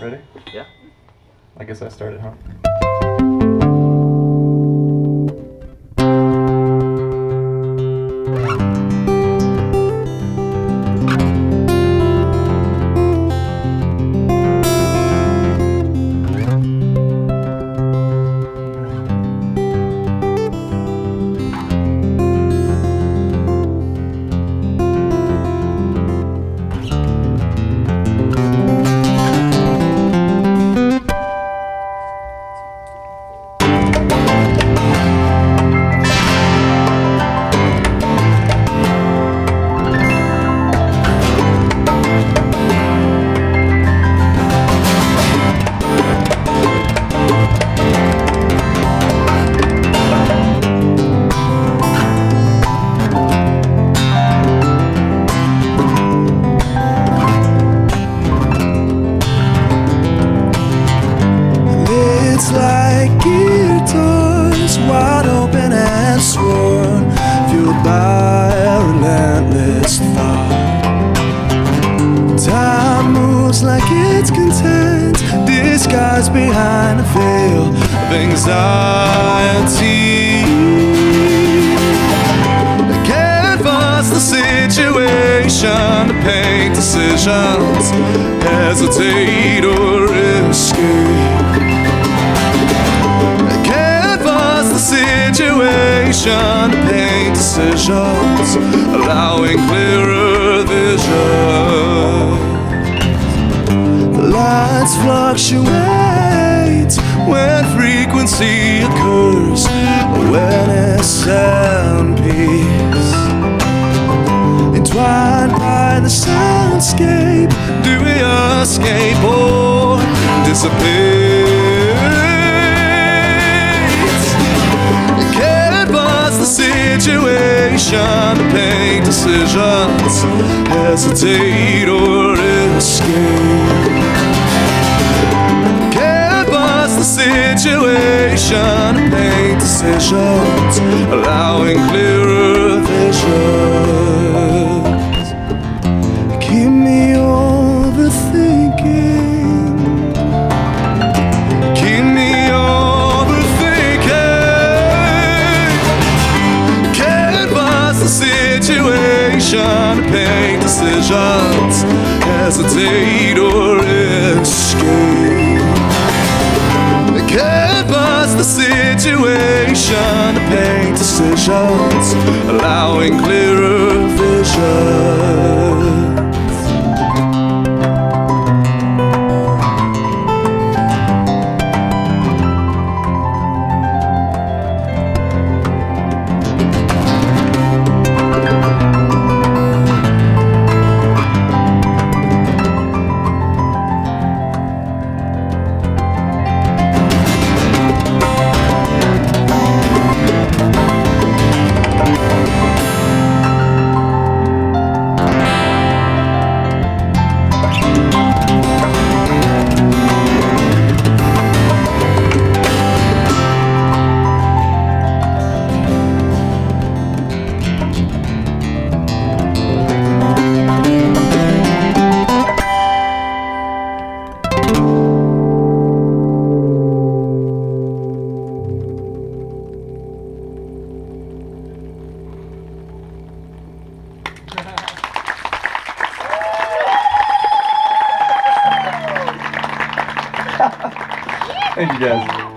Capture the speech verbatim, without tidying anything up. Ready? Yeah. I guess I started, huh? By a relentless thought, time moves like it's content, disguised behind a veil of anxiety. I can't force the situation to paint decisions, hesitate or escape. I can't force the situation to paint decisions, allowing clearer vision. The lights fluctuate when frequency occurs, awareness and peace entwined by the soundscape. Do we escape or disappear? Situation to paint decisions, hesitate or escape. Can't force the situation to paint decisions, allowing clearer visions. Keep me overthinking. Situation to paint decisions, hesitate or escape. Can't force the situation to paint decisions, allowing clearer vision. Thank you guys.